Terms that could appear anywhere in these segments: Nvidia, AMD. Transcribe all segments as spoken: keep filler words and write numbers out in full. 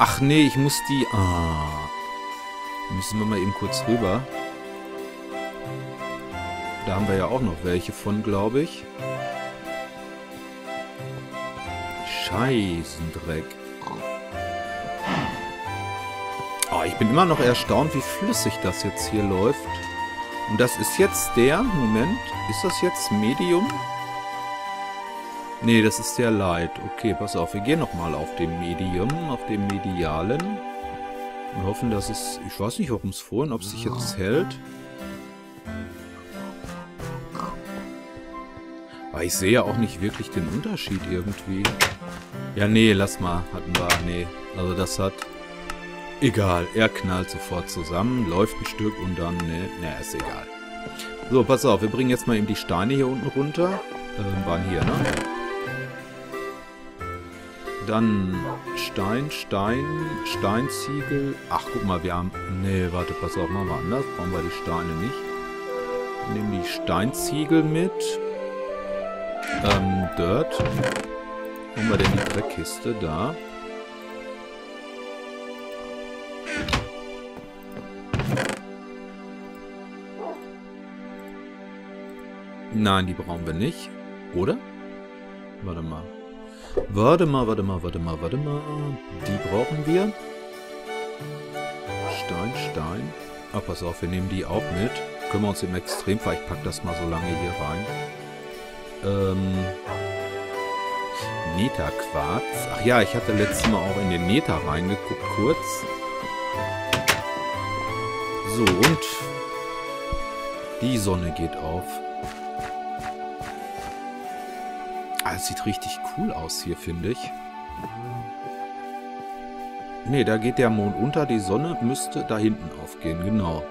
Ach nee, ich muss die... Ah. Müssen wir mal eben kurz rüber. Da haben wir ja auch noch welche von, glaube ich. Scheißendreck. Oh, ich bin immer noch erstaunt, wie flüssig das jetzt hier läuft. Und das ist jetzt der... Moment, ist das jetzt Medium? Nee, das ist der Light. Okay, pass auf, wir gehen nochmal auf dem Medium, auf dem Medialen. Und hoffen, dass es... Ich weiß nicht, warum es vorhin, ob es sich jetzt hält. Aber ich sehe ja auch nicht wirklich den Unterschied irgendwie. Ja, nee, lass mal. Hatten wir... Nee, also das hat... Egal, er knallt sofort zusammen, läuft ein Stück und dann... Ne, na, ist egal. So, pass auf, wir bringen jetzt mal eben die Steine hier unten runter. Ähm, waren hier, ne? Dann Stein, Stein, Steinziegel. Ach, guck mal, wir haben... Ne, warte, pass auf, machen wir anders. Brauchen wir die Steine nicht. Wir nehmen die Steinziegel mit. Ähm, Dirt. Haben wir denn die Dreckkiste da? Nein, die brauchen wir nicht. Oder? Warte mal. Warte mal, warte mal, warte mal, warte mal. Die brauchen wir. Stein, Stein. Ah, pass auf, wir nehmen die auch mit. Können wir uns im Extremfall... Ich pack das mal so lange hier rein. Ähm... Neta-Quarz. Ach ja, ich hatte letztes Mal auch in den Neta reingeguckt, kurz. So, und... Die Sonne geht auf. Ah, es sieht richtig cool aus hier, finde ich. Ne, da geht der Mond unter. Die Sonne müsste da hinten aufgehen, genau.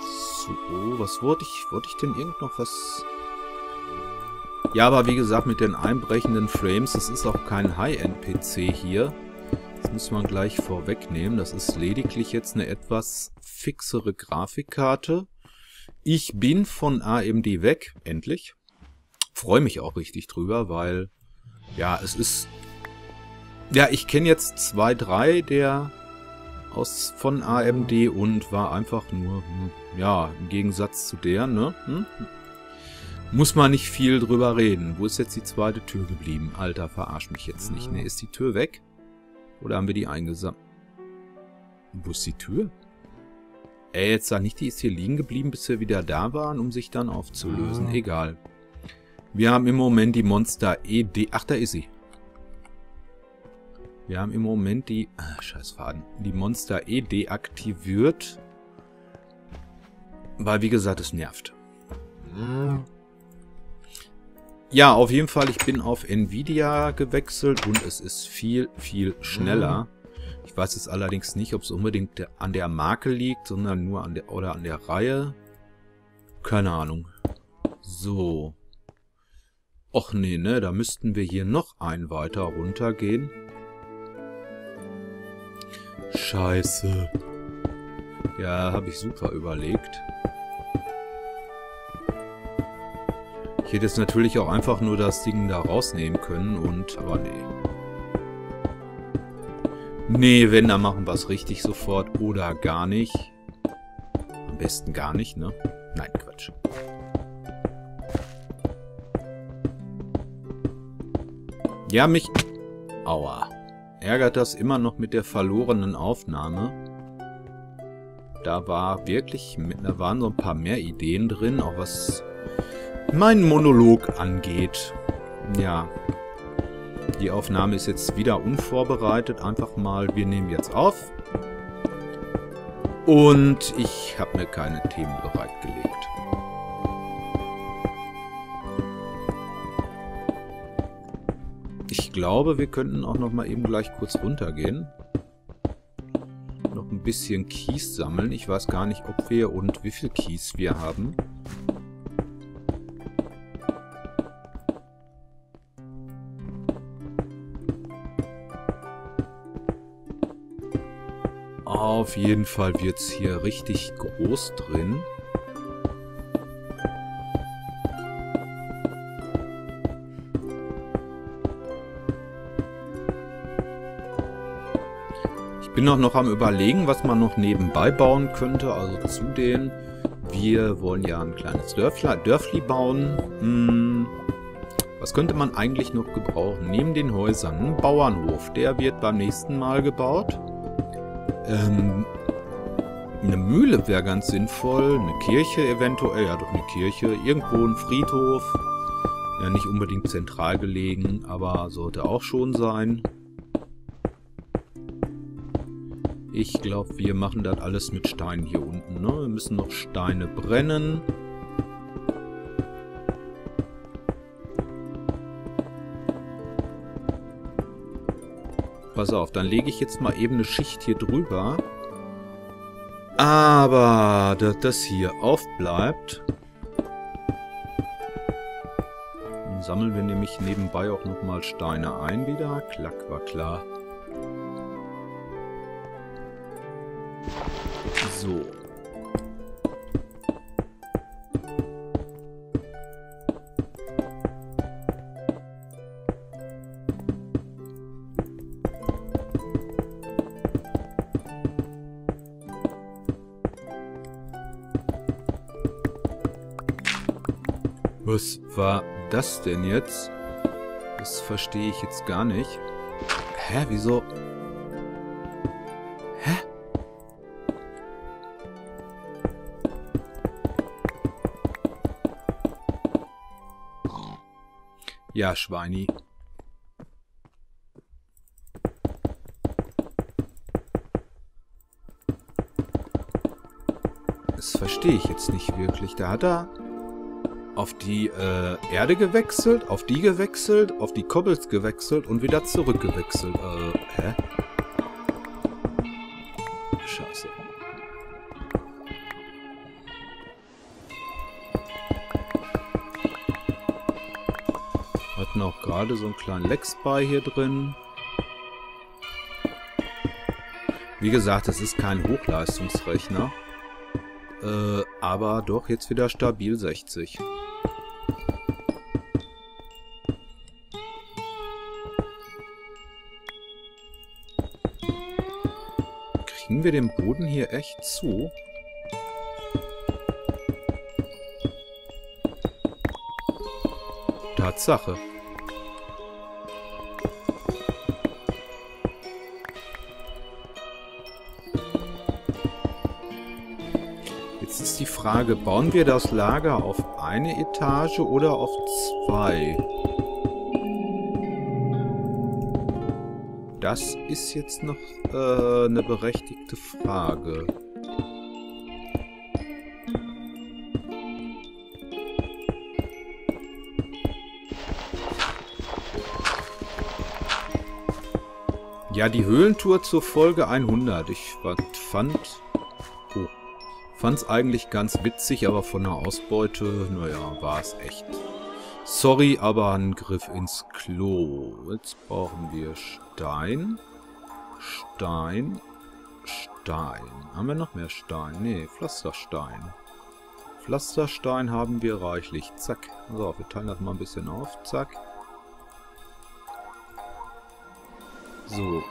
So, was wollte ich? Wollte ich denn irgend noch was... Ja, aber wie gesagt, mit den einbrechenden Frames, das ist auch kein High-End-P C hier. Das muss man gleich vorwegnehmen. Das ist lediglich jetzt eine etwas fixere Grafikkarte. Ich bin von A M D weg, endlich. Freue mich auch richtig drüber, weil, ja, es ist... Ja, ich kenne jetzt zwei, drei der aus von A M D und war einfach nur, ja, im Gegensatz zu der, ne? Hm? Muss man nicht viel drüber reden. Wo ist jetzt die zweite Tür geblieben? Alter, verarsch mich jetzt nicht. Ne, ist die Tür weg? Oder haben wir die eingesammelt? Wo ist die Tür? Ey, jetzt sag nicht, die ist hier liegen geblieben, bis wir wieder da waren, um sich dann aufzulösen. Egal. Wir haben im Moment die Monster E D... Ach, da ist sie. Wir haben im Moment die... Ach, scheiß Faden. Die Monster E deaktiviert. Weil, wie gesagt, es nervt. Ja, auf jeden Fall, ich bin auf Nvidia gewechselt und es ist viel, viel schneller. Ich weiß jetzt allerdings nicht, ob es unbedingt an der Marke liegt, sondern nur an der oder an der Reihe. Keine Ahnung. So. Och nee, ne, da müssten wir hier noch ein weiter runtergehen. Scheiße. Ja, habe ich super überlegt. Ich hätte jetzt natürlich auch einfach nur das Ding da rausnehmen können und... Aber nee. Nee, wenn, dann machen wir es richtig sofort oder gar nicht. Am besten gar nicht, ne? Nein, Quatsch. Ja, mich... Aua. Ärgert das immer noch mit der verlorenen Aufnahme. Da war wirklich... Da waren so ein paar mehr Ideen drin, auch was... Mein Monolog angeht. Ja. Die Aufnahme ist jetzt wieder unvorbereitet. Einfach mal, wir nehmen jetzt auf. Und ich habe mir keine Themen bereitgelegt. Ich glaube, wir könnten auch noch mal eben gleich kurz runtergehen. Noch ein bisschen Kies sammeln. Ich weiß gar nicht, ob wir und wie viel Kies wir haben. Auf jeden Fall wird es hier richtig groß drin. Bin auch noch am Überlegen, was man noch nebenbei bauen könnte. Also zu den, wir wollen ja ein kleines Dörfler, Dörfli bauen. Hm, was könnte man eigentlich noch gebrauchen? Neben den Häusern ein Bauernhof. Der wird beim nächsten Mal gebaut. Ähm, eine Mühle wäre ganz sinnvoll. Eine Kirche eventuell. Ja, doch eine Kirche. Irgendwo ein Friedhof. Ja, nicht unbedingt zentral gelegen, aber sollte auch schon sein. Ich glaube, wir machen das alles mit Steinen hier unten, ne? Wir müssen noch Steine brennen. Pass auf, dann lege ich jetzt mal eben eine Schicht hier drüber. Aber, dass das hier aufbleibt, dann sammeln wir nämlich nebenbei auch nochmal Steine ein wieder. Klack, war klar. So. Was war das denn jetzt? Das verstehe ich jetzt gar nicht. Hä, wieso? Ja, Schweini. Das verstehe ich jetzt nicht wirklich. Da hat er auf die äh, Erde gewechselt, auf die gewechselt, auf die Cobbles gewechselt und wieder zurückgewechselt. Äh, hä? Scheiße. Wir hatten auch gerade so einen kleinen Lex bei hier drin. Wie gesagt, das ist kein Hochleistungsrechner. Äh, aber doch jetzt wieder stabil sechzig. Kriegen wir den Boden hier echt zu? Tatsache. Die Frage, bauen wir das Lager auf eine Etage oder auf zwei? Das ist jetzt noch äh, eine berechtigte Frage. Ja, die Höhlentour zur Folge hundert. Ich fand... Fand es eigentlich ganz witzig, aber von der Ausbeute, naja, war es echt. Sorry, aber ein Griff ins Klo. Jetzt brauchen wir Stein, Stein, Stein. Haben wir noch mehr Stein? Nee, Pflasterstein. Pflasterstein haben wir reichlich. Zack. So, wir teilen das mal ein bisschen auf. Zack. So.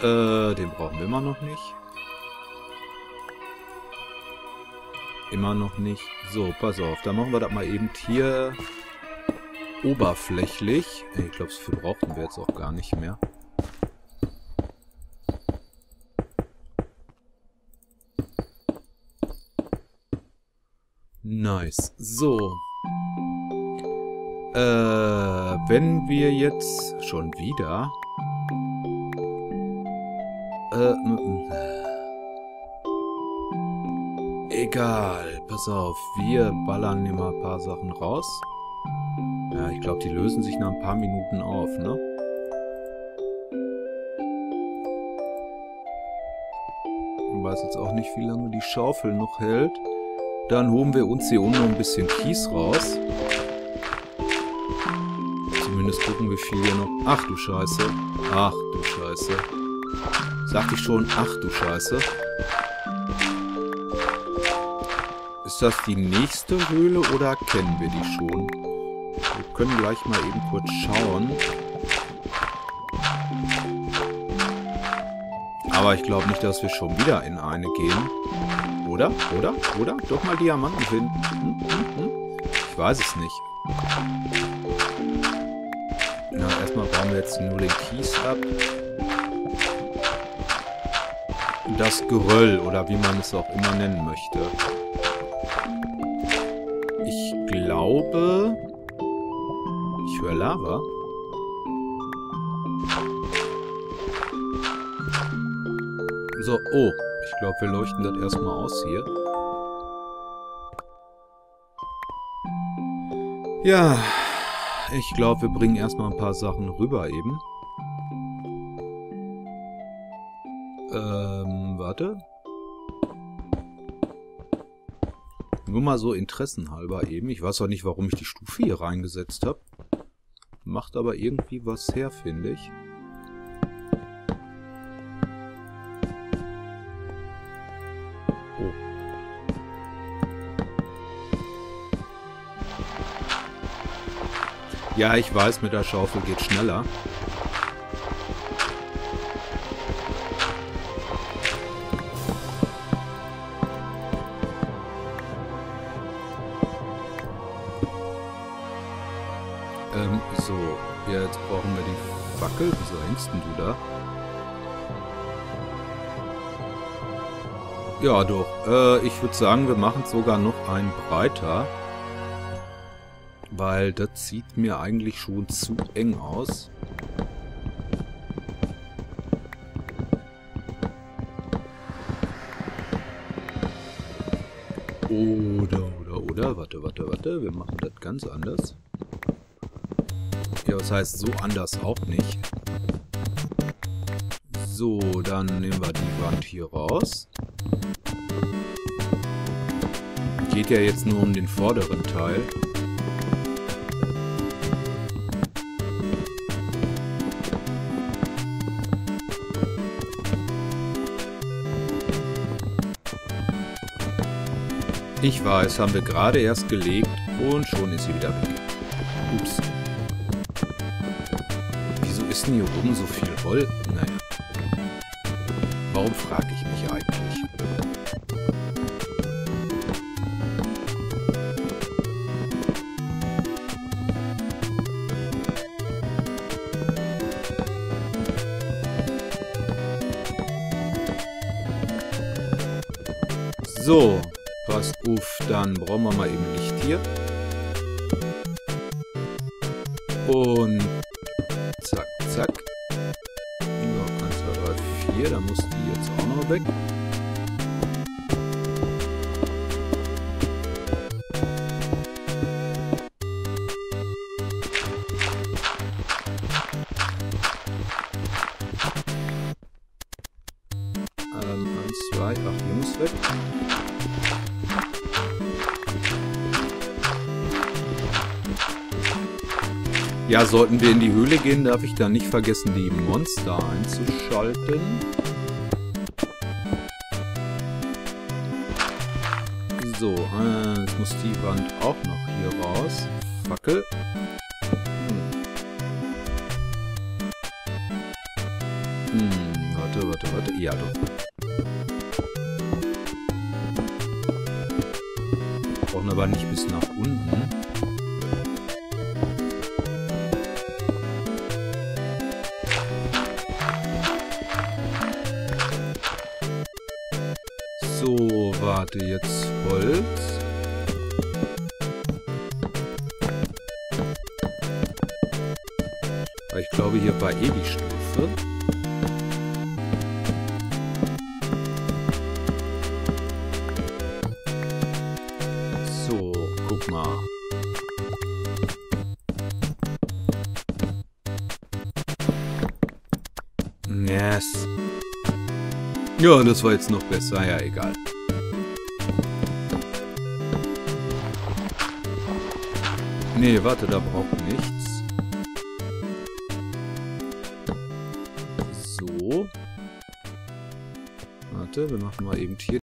Äh, den brauchen wir immer noch nicht. Immer noch nicht. So, pass auf. Dann machen wir das mal eben hier oberflächlich. Ich glaube, so viel brauchten wir jetzt auch gar nicht mehr. Nice. So. Äh, wenn wir jetzt schon wieder... Äh, m -m. Egal, pass auf, wir ballern hier mal ein paar Sachen raus. Ja, ich glaube, die lösen sich nach ein paar Minuten auf, ne? Ich weiß jetzt auch nicht, wie lange die Schaufel noch hält. Dann holen wir uns hier unten noch ein bisschen Kies raus. Zumindest gucken, wie viel hier noch... Ach du Scheiße, ach du Scheiße. Sagte ich schon, ach du Scheiße. Ist das die nächste Höhle oder kennen wir die schon? Wir können gleich mal eben kurz schauen. Aber ich glaube nicht, dass wir schon wieder in eine gehen. Oder? Oder? Oder? Doch mal Diamanten finden. Hm, hm, hm. Ich weiß es nicht. Na, erstmal bauen wir jetzt nur den Kies ab. Das Geröll, oder wie man es auch immer nennen möchte. Ich glaube... Ich höre Lava. So, oh. Ich glaube, wir leuchten das erstmal aus hier. Ja. Ich glaube, wir bringen erstmal ein paar Sachen rüber eben. Ähm, warte. Nur mal so interessenhalber eben. Ich weiß auch nicht, warum ich die Stufe hier reingesetzt habe. Macht aber irgendwie was her, finde ich. Oh. Ja, ich weiß, mit der Schaufel geht schneller. So, jetzt brauchen wir die Fackel. Wieso hängst denn du da? Ja, doch. Äh, ich würde sagen, wir machen es sogar noch einen breiter. Weil das sieht mir eigentlich schon zu eng aus. Oder, oder, oder. Warte, warte, warte. Wir machen das ganz anders. Ja, das heißt, so anders auch nicht. So, dann nehmen wir die Wand hier raus. Geht ja jetzt nur um den vorderen Teil. Ich weiß, haben wir gerade erst gelegt und schon ist sie wieder weg. Ups. Hier oben so viel Roll? Naja. Warum frage ich mich eigentlich? So, passt auf, dann brauchen wir mal eben Licht hier. Und zack, zack. So, eins, zwei, drei, vier. Da muss die jetzt auch noch weg. Ähm, eins, zwei, ach, die muss weg. Ja, sollten wir in die Höhle gehen, darf ich da nicht vergessen, die Monster einzuschalten. So, äh, jetzt muss die Wand auch noch hier raus. Fackel. Hm. Hm, warte, warte, warte. Ja, doch. Brauchen aber nicht bis nach unten. So, warte, jetzt Holz. Ich glaube, hier war eh die Stufe. So, guck mal. Yes. Ja, das war jetzt noch besser. Ja, egal. Nee, warte, da braucht nichts. So. Warte, wir machen mal eben hier